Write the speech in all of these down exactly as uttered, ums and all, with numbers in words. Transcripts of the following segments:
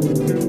You.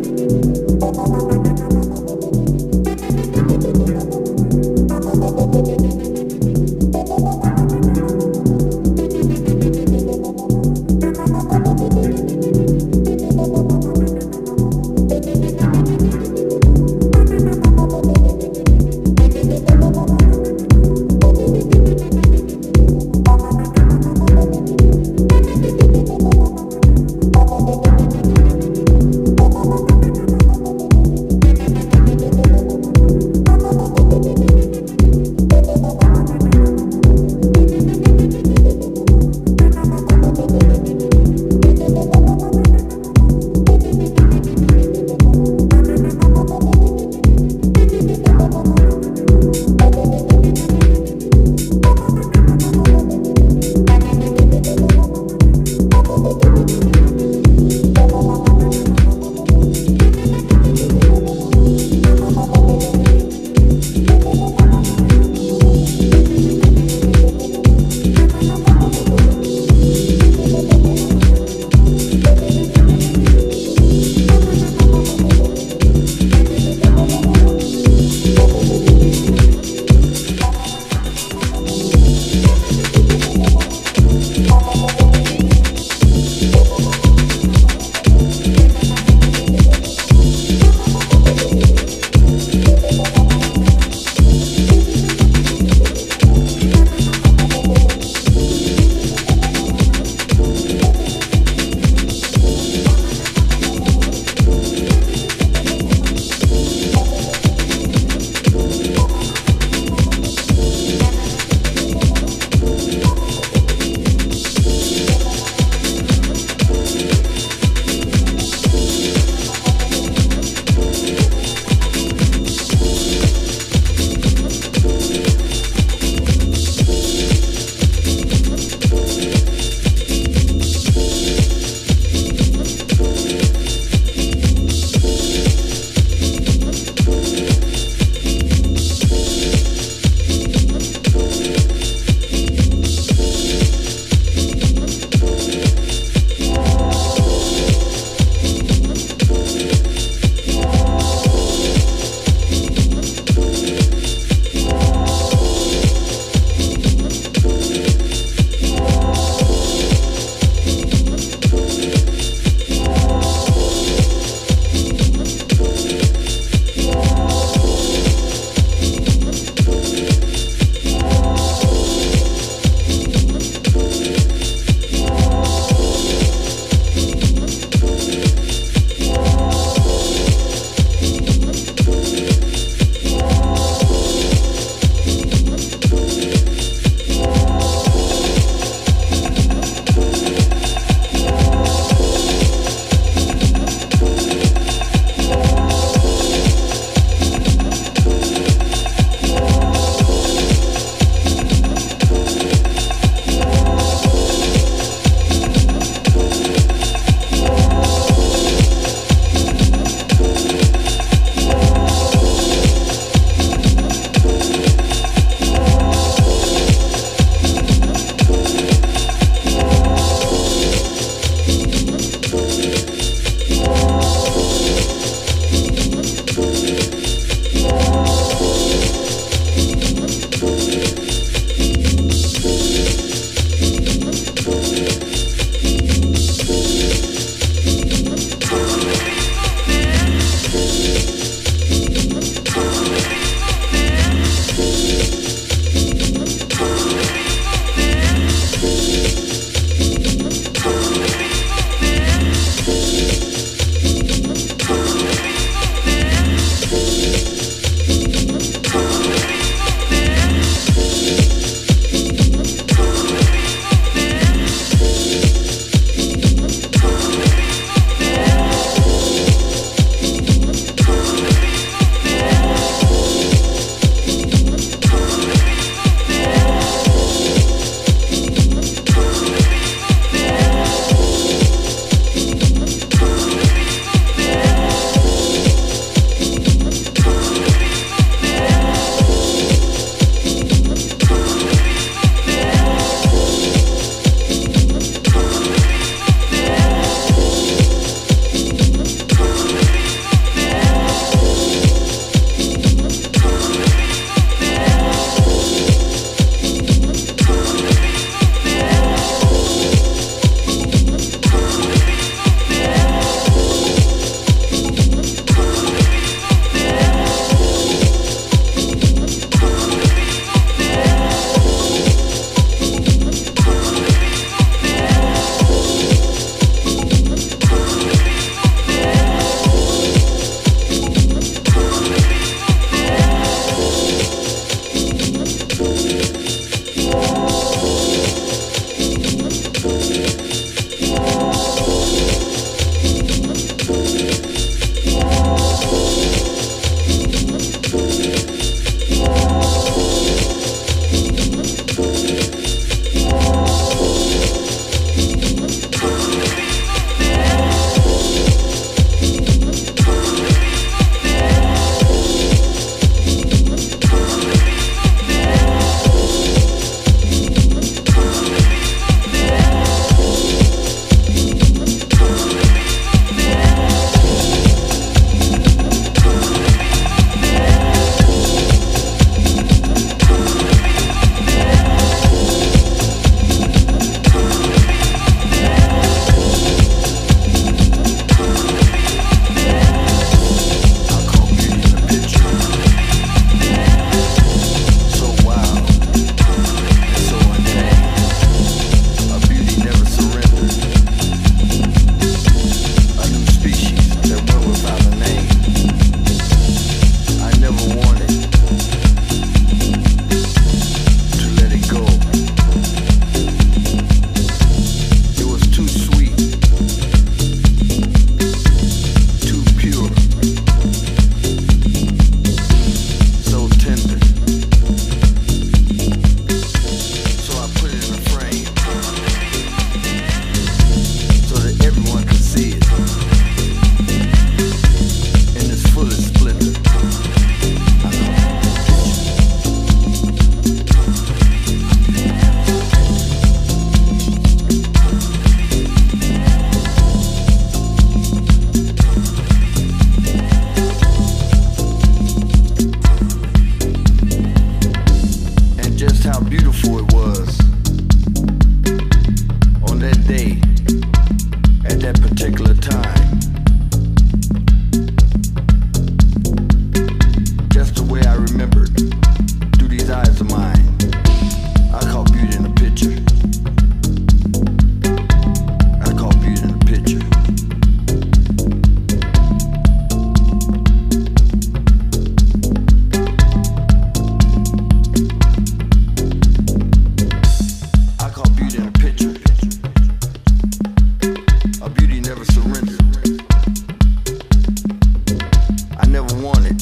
never wanted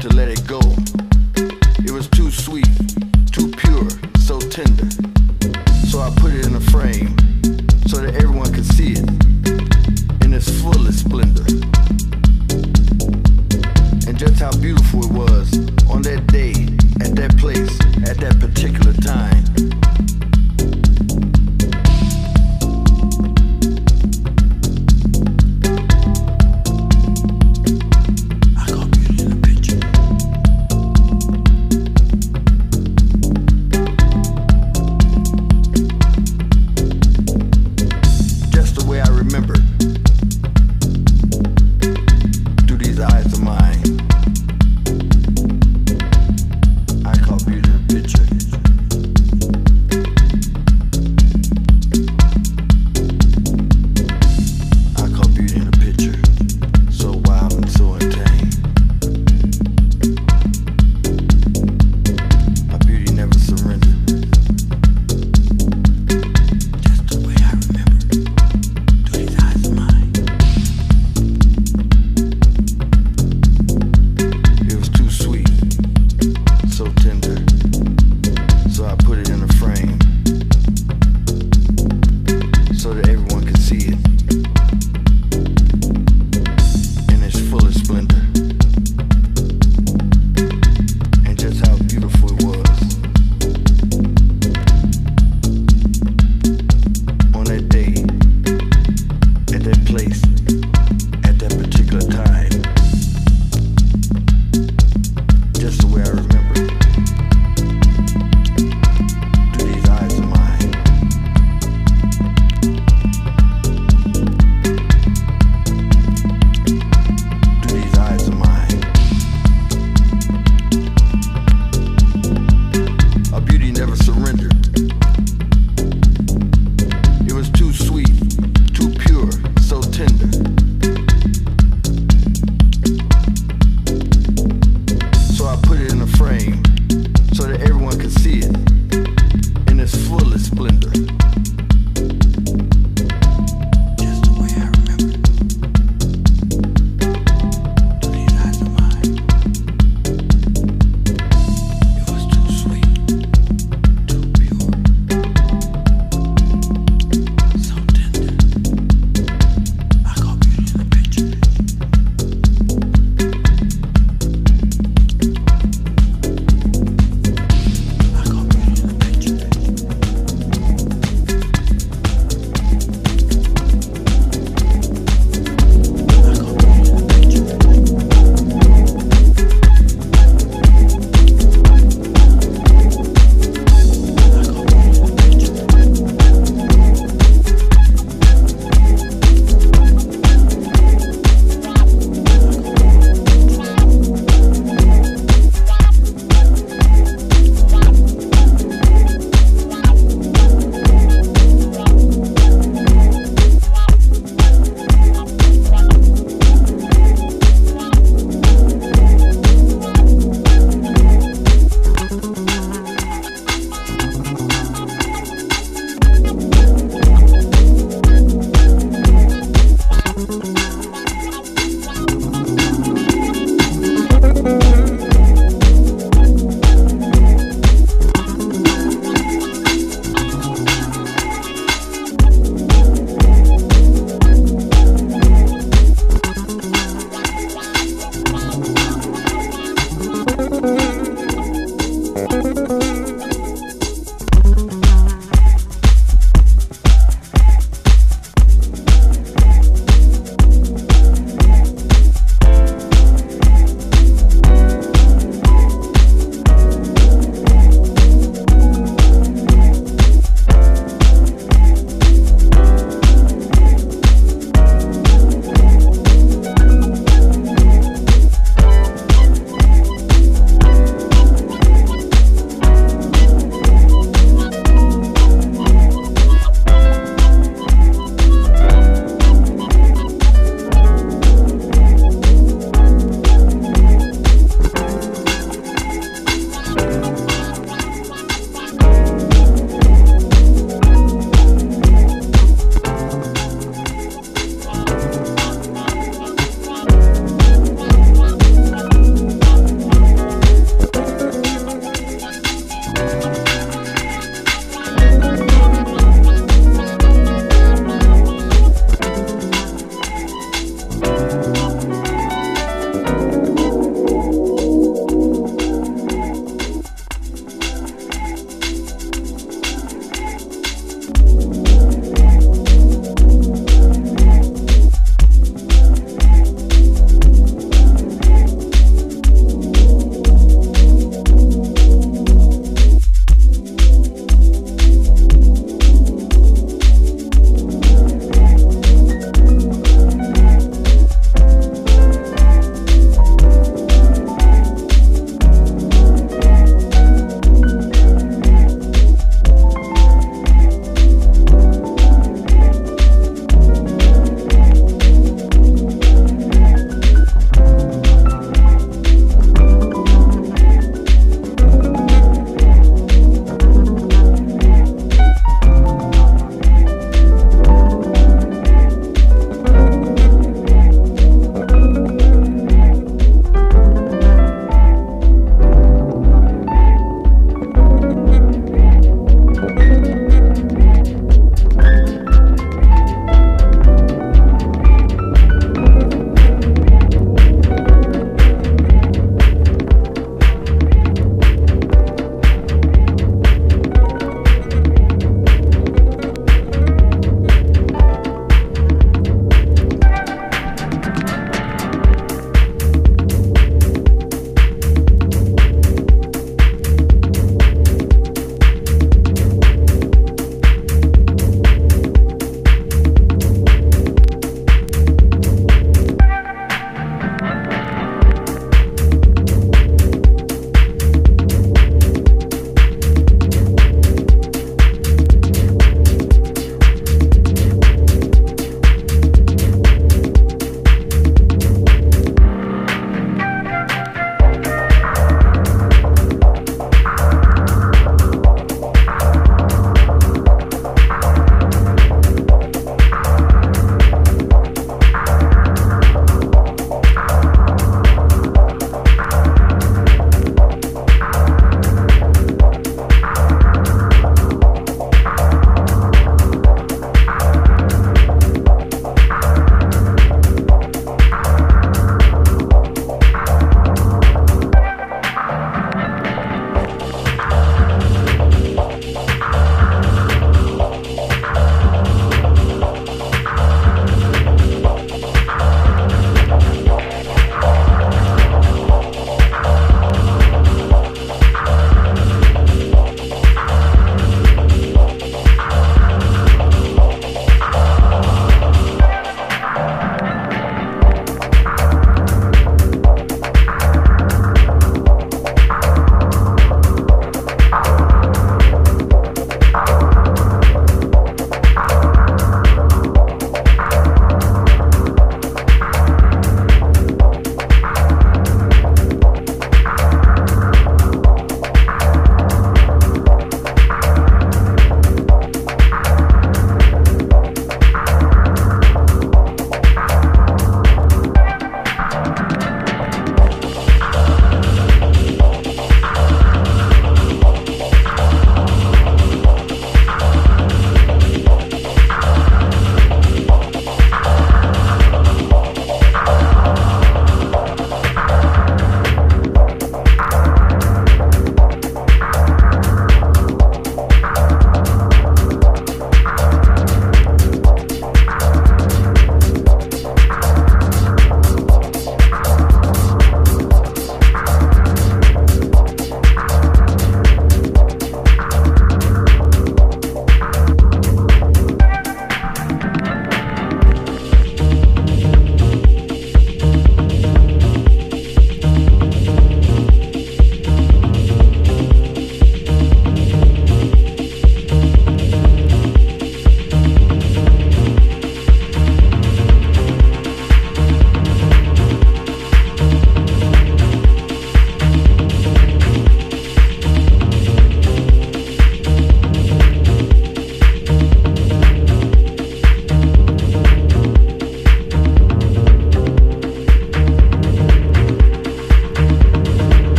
to let it go. It was too sweet, too pure, so tender. So I put it in a frame so that everyone could see it in its fullest splendor. And just how beautiful it was on that day, at that place, at that particular time. I got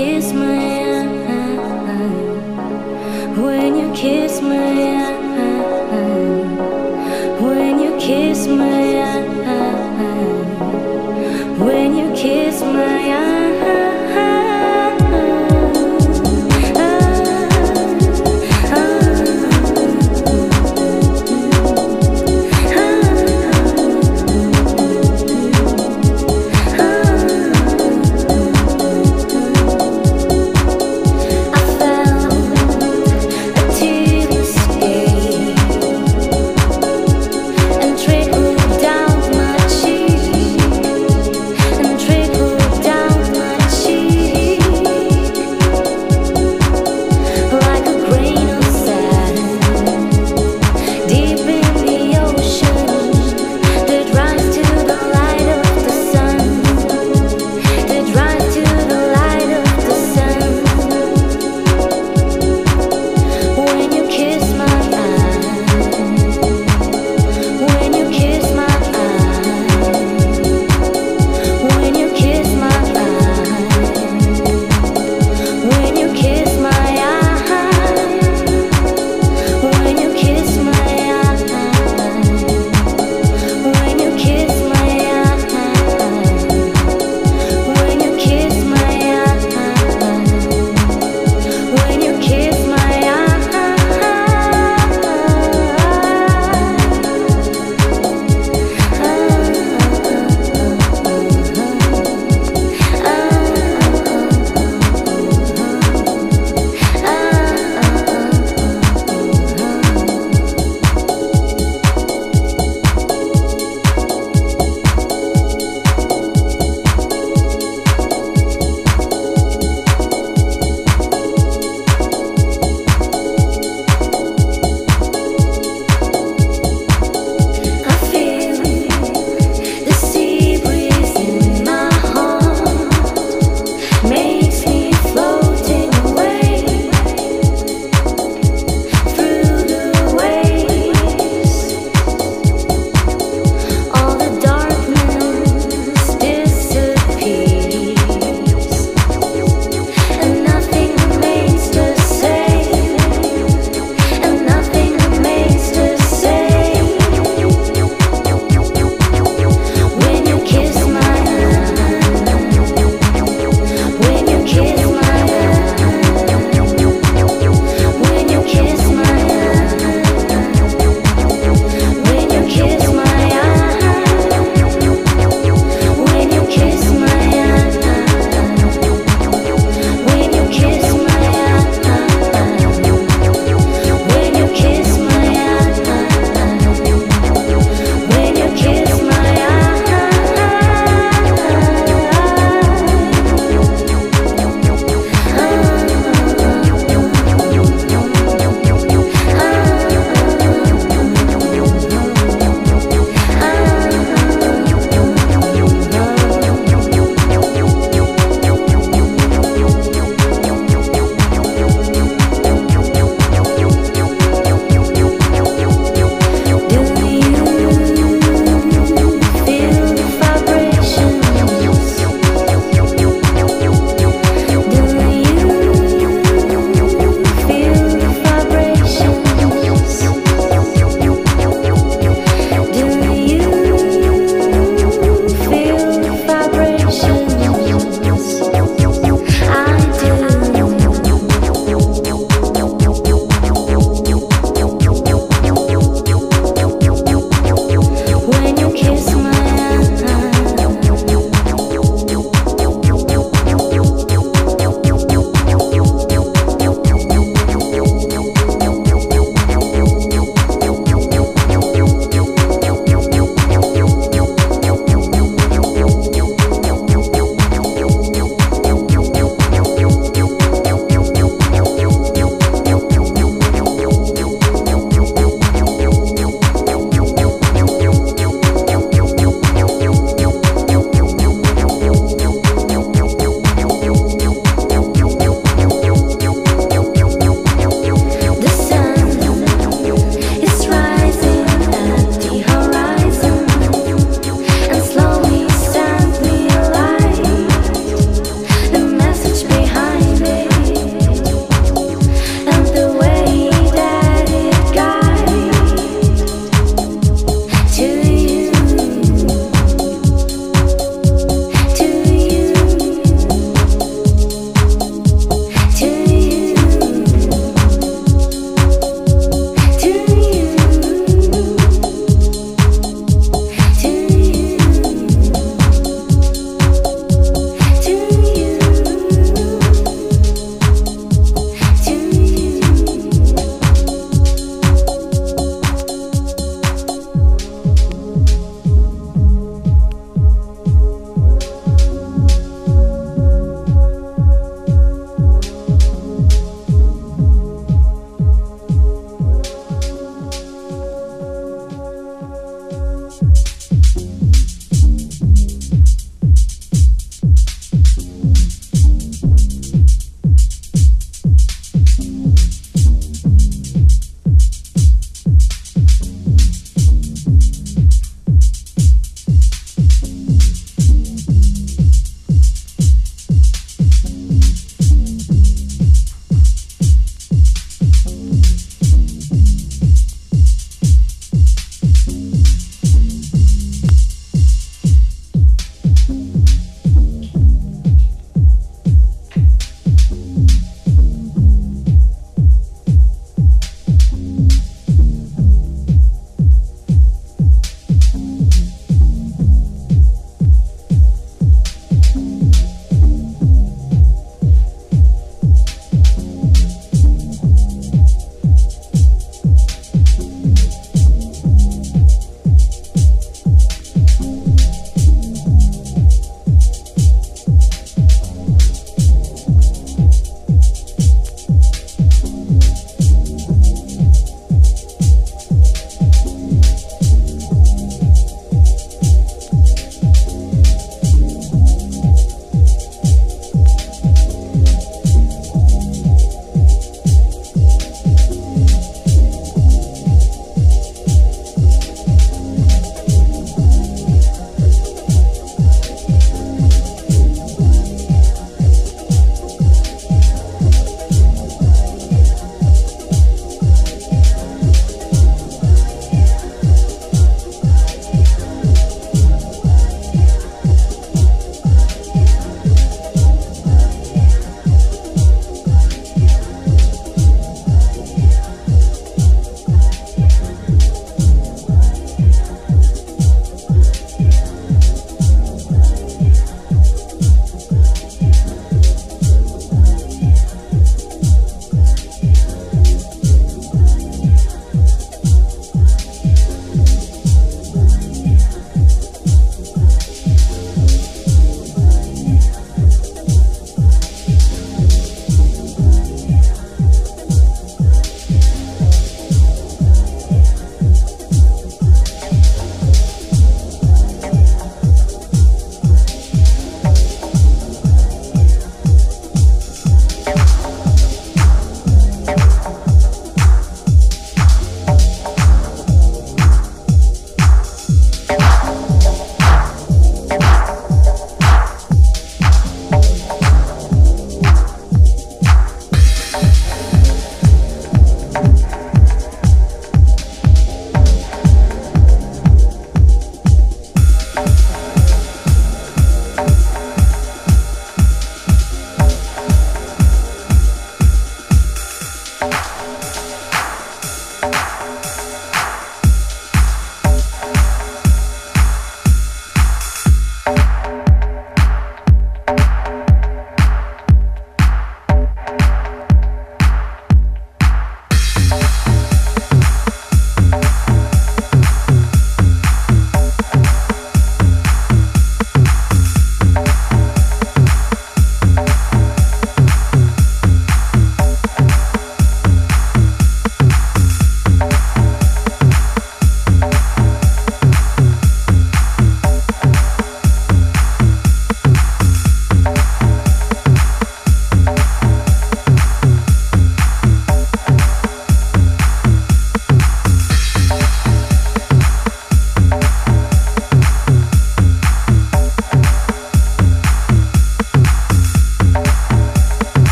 kiss my